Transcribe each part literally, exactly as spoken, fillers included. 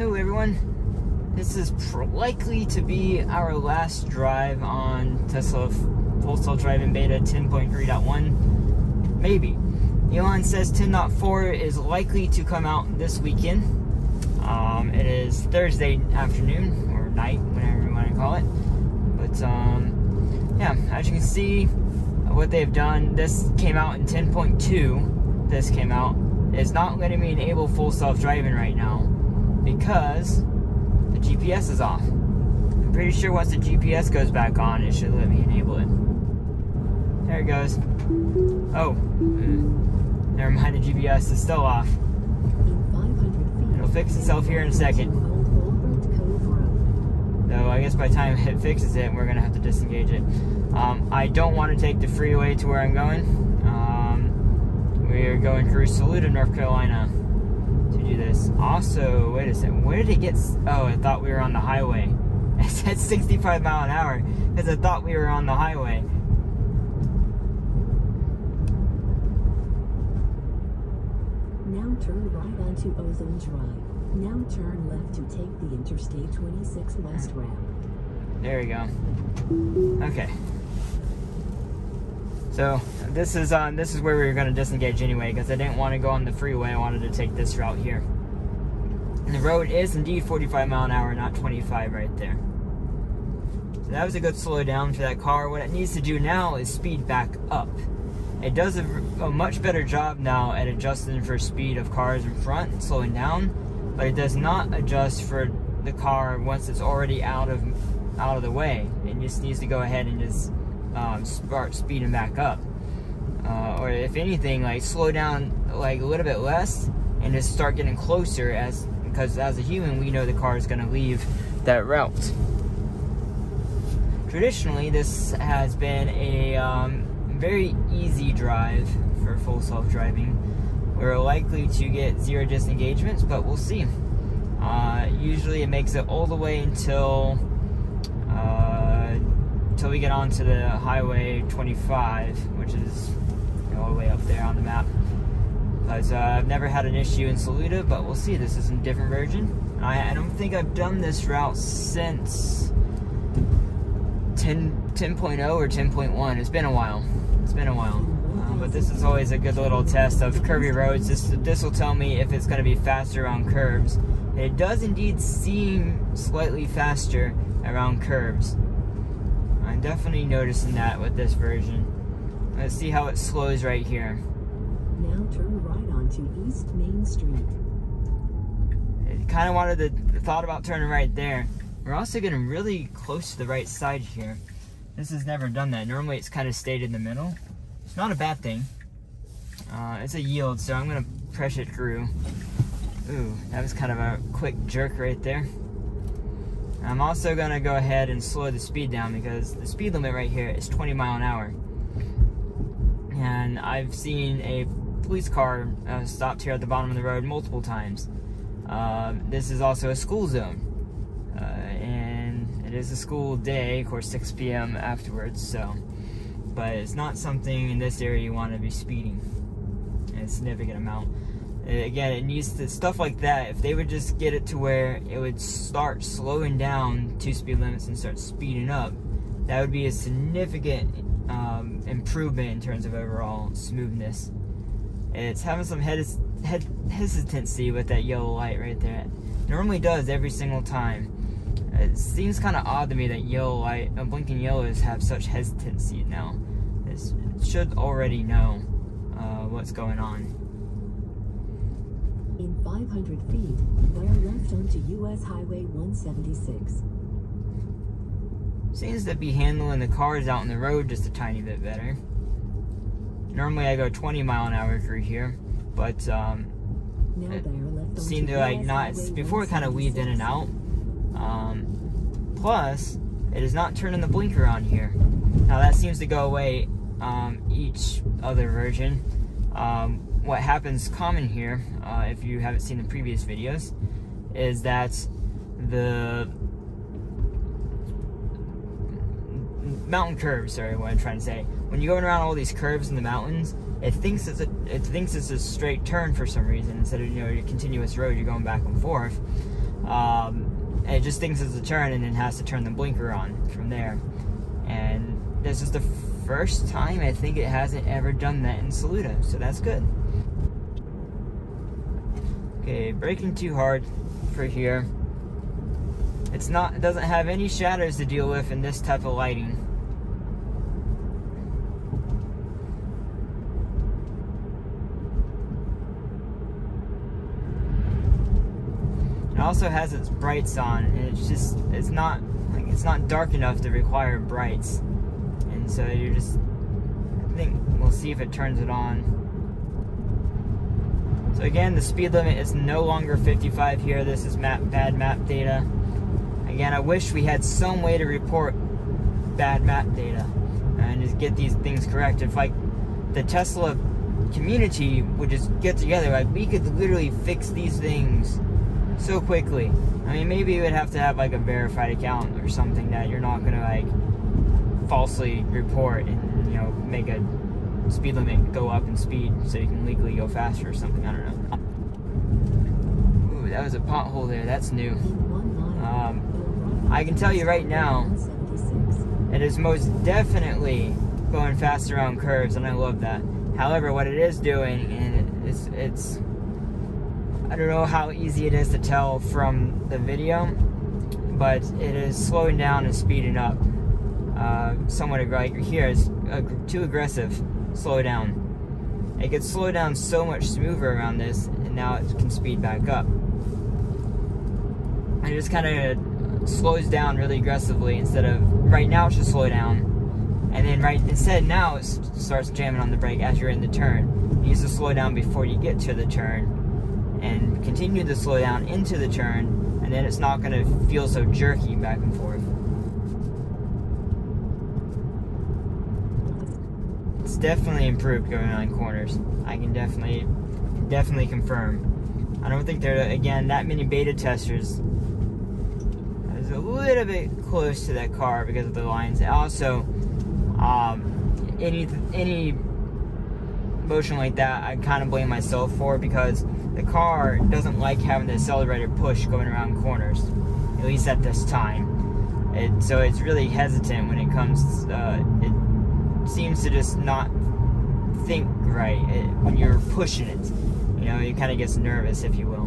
Hello everyone, this is likely to be our last drive on Tesla Full Self Driving Beta ten point three point one, maybe. Elon says ten point four is likely to come out this weekend. Um, it is Thursday afternoon, or night, whatever you want to call it. But um, yeah, as you can see, what they've done, this came out in ten point two, this came out. It's not letting me enable full self-driving right now because the G P S is off. I'm pretty sure once the G P S goes back on, it should let me enable it. There it goes. Oh, mm, never mind, the G P S is still off. It'll fix itself here in a second. So I guess by the time it fixes it, we're gonna have to disengage it. Um, I don't want to take the freeway to where I'm going. Um, we're going through Saluda, North Carolina, to do this. Also, wait a second. Where did it get? Oh, I thought we were on the highway. It said sixty-five mile an hour because I thought we were on the highway. Now turn right onto Ozone Drive. Now turn left to take the Interstate twenty-six west ramp. There we go. Okay. So this is on. Um, this is where we were going to disengage anyway, because I didn't want to go on the freeway. I wanted to take this route here. And the road is indeed forty-five mile an hour, not twenty-five right there. So that was a good slow down for that car. What it needs to do now is speed back up. It does a, a much better job now at adjusting for speed of cars in front and slowing down. But it does not adjust for the car once it's already out of out of the way. It just needs to go ahead and just um, start speeding back up, uh, or if anything, like slow down like a little bit less and just start getting closer, as because as a human we know the car is going to leave that route. Traditionally, this has been a um, very easy drive for full self-driving. We're likely to get zero disengagements, but we'll see. Uh, usually, it makes it all the way until uh, until we get onto the Highway twenty-five, which is you know, all the way up there on the map. But uh, I've never had an issue in Saluda, but we'll see. This is a different version. I, I don't think I've done this route since ten point oh or ten point one. It's been a while. It's been a while. But this is always a good little test of curvy roads. This, this will tell me if it's going to be faster around curves. And it does indeed seem slightly faster around curves. I'm definitely noticing that with this version. Let's see how it slows right here. Now turn right onto East Main Street. I kind of wanted to, thought about turning right there. We're also getting really close to the right side here. This has never done that. Normally it's kind of stayed in the middle. It's not a bad thing. Uh, it's a yield, so I'm gonna press it through. Ooh, that was kind of a quick jerk right there. I'm also gonna go ahead and slow the speed down because the speed limit right here is twenty mile an hour. And I've seen a police car uh, stopped here at the bottom of the road multiple times. Uh, this is also a school zone. Uh, and it is a school day, of course, six P M afterwards, so. But it's not something in this area you want to be speeding in a significant amount. Again, it needs to, stuff like that, if they would just get it to where it would start slowing down to speed limits and start speeding up, that would be a significant um, improvement in terms of overall smoothness. It's having some head, head hesitancy with that yellow light right there. It normally does every single time. It seems kind of odd to me that yellow light, uh, blinking yellows have such hesitancy now. It's, it should already know uh, what's going on. In five hundred feet, we're left onto U S Highway one seventy-six. Seems to be handling the cars out on the road just a tiny bit better. Normally I go twenty mile an hour through here, but um, it seemed to like not. Before it kind of weaved in and out. Um, plus, it is not turning the blinker on here. Now that seems to go away um, each other version. Um, what happens common here, uh, if you haven't seen the previous videos, is that the mountain curves, sorry what I'm trying to say. When you're going around all these curves in the mountains, it thinks it's a, it thinks it's a straight turn for some reason instead of you know, a continuous road you're going back and forth. um, it just thinks it's a turn and then has to turn the blinker on from there. And this is the first time I think it hasn't ever done that in Saluda, so that's good. Okay, braking too hard for here. It's not, it doesn't have any shadows to deal with in this type of lighting. It also has its brights on, and it's just, it's not, like, it's not dark enough to require brights. And so you're just, I think we'll see if it turns it on. So again, the speed limit is no longer fifty-five here. This is map, bad map data. Again, I wish we had some way to report bad map data and just get these things corrected. If, like, the Tesla community would just get together, like, we could literally fix these things so quickly. I mean, maybe you would have to have, like, a verified account or something that you're not gonna, like, falsely report and, you know, make a speed limit go up in speed so you can legally go faster or something. I don't know. Ooh, that was a pothole there. That's new. Um, I can tell you right now, it is most definitely going fast around curves, and I love that. However, what it is doing, and it's, it's, I don't know how easy it is to tell from the video, but it is slowing down and speeding up. Uh, somewhat like here is uh, too aggressive. Slow down. It could slow down so much smoother around this, and now it can speed back up. It just kind of slows down really aggressively instead of, right now it should slow down, and then right instead now it starts jamming on the brake as you're in the turn. You used to slow down before you get to the turn, and continue to slow down into the turn, and then it's not going to feel so jerky back and forth. It's definitely improved going on corners. I can definitely, definitely confirm. I don't think there are, again, that many beta testers. I was a little bit close to that car because of the lines. Also, um, any any motion like that, I kind of blame myself for, because the car doesn't like having the accelerator push going around corners, at least at this time. It, so it's really hesitant when it comes. Uh, it, seems to just not think right it, when you're pushing it. You know, it kind of gets nervous, if you will.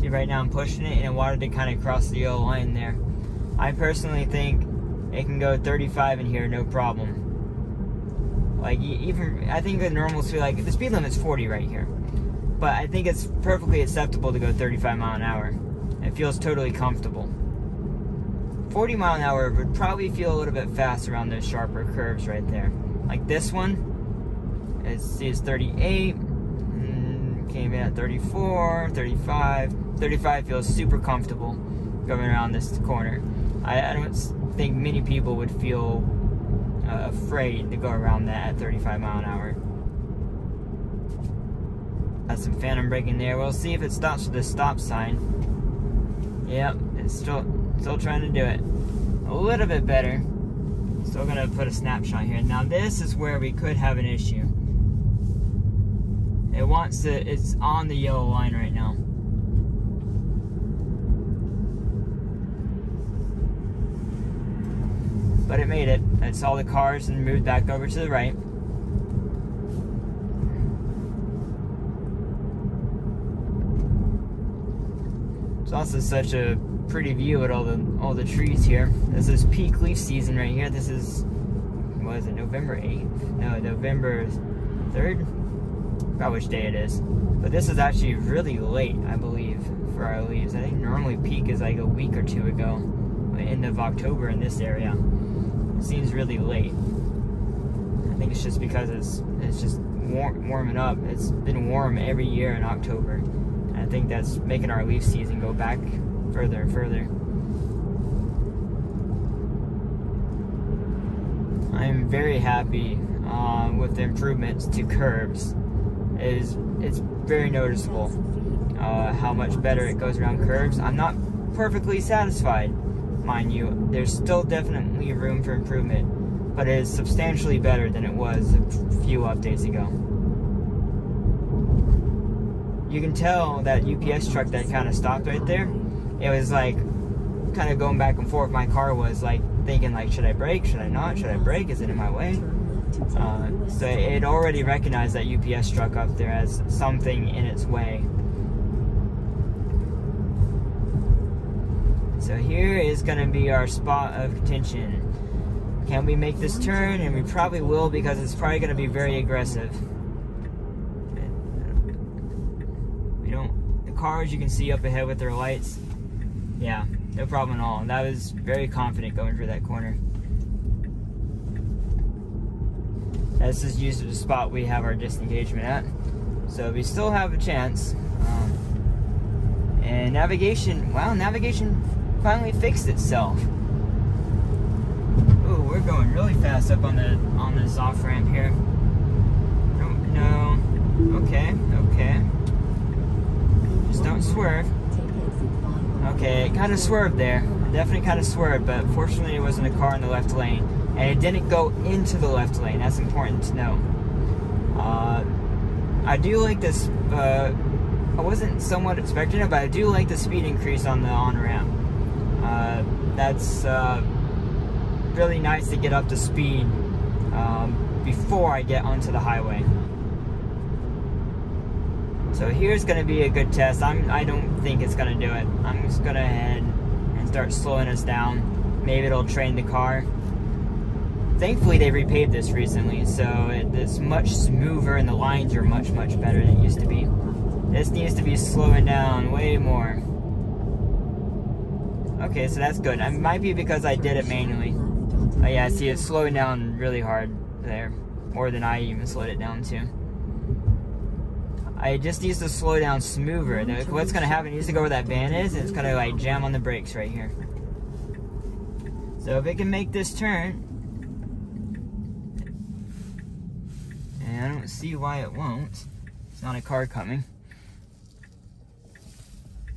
See, right now I'm pushing it, and it wanted to kind of cross the yellow line there. I personally think it can go thirty-five in here, no problem. Like, even, I think the normals feel like, the speed limit's forty right here. But I think it's perfectly acceptable to go thirty-five mile an hour. It feels totally comfortable. forty mile an hour would probably feel a little bit fast around those sharper curves right there. Like this one, it's, it's thirty-eight, came in at thirty-four, thirty-five. thirty-five feels super comfortable going around this corner. I, I don't think many people would feel uh, afraid to go around that at thirty-five mile an hour. Got some phantom braking there. We'll see if it stops at the stop sign. Yep, it's still... Still trying to do it. A little bit better. Still gonna put a snapshot here. Now this is where we could have an issue. It wants to, it's on the yellow line right now. But it made it. It saw the cars and moved back over to the right. It's also such a pretty view at all the all the trees here. This is peak leaf season right here. This is, what is it, November eighth? No, November third? I forgot which day it is. But this is actually really late, I believe, for our leaves. I think normally peak is like a week or two ago, end of October in this area. It seems really late. I think it's just because it's it's just war warming up. It's been warm every year in October. And I think that's making our leaf season go back further and further. I'm very happy uh, with the improvements to curbs. It is, it's very noticeable uh, how much better it goes around curbs. I'm not perfectly satisfied, mind you. There's still definitely room for improvement, but it is substantially better than it was a few updates ago. you can tell that U P S truck that kind of stopped right there, it was like kind of going back and forth. My car was like thinking like, should I brake? Should I not? Should I brake? Is it in my way? Uh, so it already recognized that U P S truck up there as something in its way. So here is going to be our spot of contention. Can we make this turn? And we probably will, because it's probably going to be very aggressive. We don't, the cars you can see up ahead with their lights. Yeah, no problem at all. That was very confident going through that corner. This is usually the spot we have our disengagement at. So we still have a chance. Um, and navigation, wow, navigation finally fixed itself. Ooh, we're going really fast up on the on this off ramp here. No, no, okay, okay. Just don't swerve. Okay, it kind of swerved there. It definitely kind of swerved, but fortunately it wasn't a car in the left lane. And it didn't go into the left lane. That's important to know. Uh, I do like this. Uh, I wasn't somewhat expecting it, but I do like the speed increase on the on-ramp. Uh, that's uh, really nice to get up to speed um, before I get onto the highway. So here's going to be a good test. I'm, I don't think it's going to do it. I'm just going to head and start slowing us down. Maybe it'll train the car. Thankfully, they repaved this recently, so it's much smoother and the lines are much, much better than it used to be. This needs to be slowing down way more. Okay, so that's good. It might be because I did it manually. Oh yeah, see, it's slowing down really hard there. More than I even slowed it down to. I just need to slow down smoother. What's going to happen, it needs to go where that van is, and it's going to like jam on the brakes right here. So if it can make this turn, and I don't see why it won't. It's not a car coming.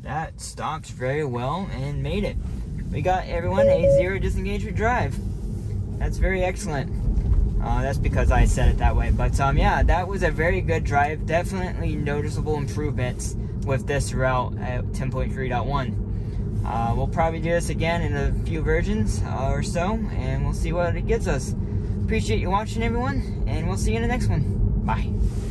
That stopped very well and made it. We got everyone a zero disengagement drive. That's very excellent. Uh, that's because I said it that way, but um, yeah, that was a very good drive. Definitely noticeable improvements with this route at ten point three point one. Uh, we'll probably do this again in a few versions uh, or so, and we'll see what it gets us. Appreciate you watching, everyone, and we'll see you in the next one. Bye.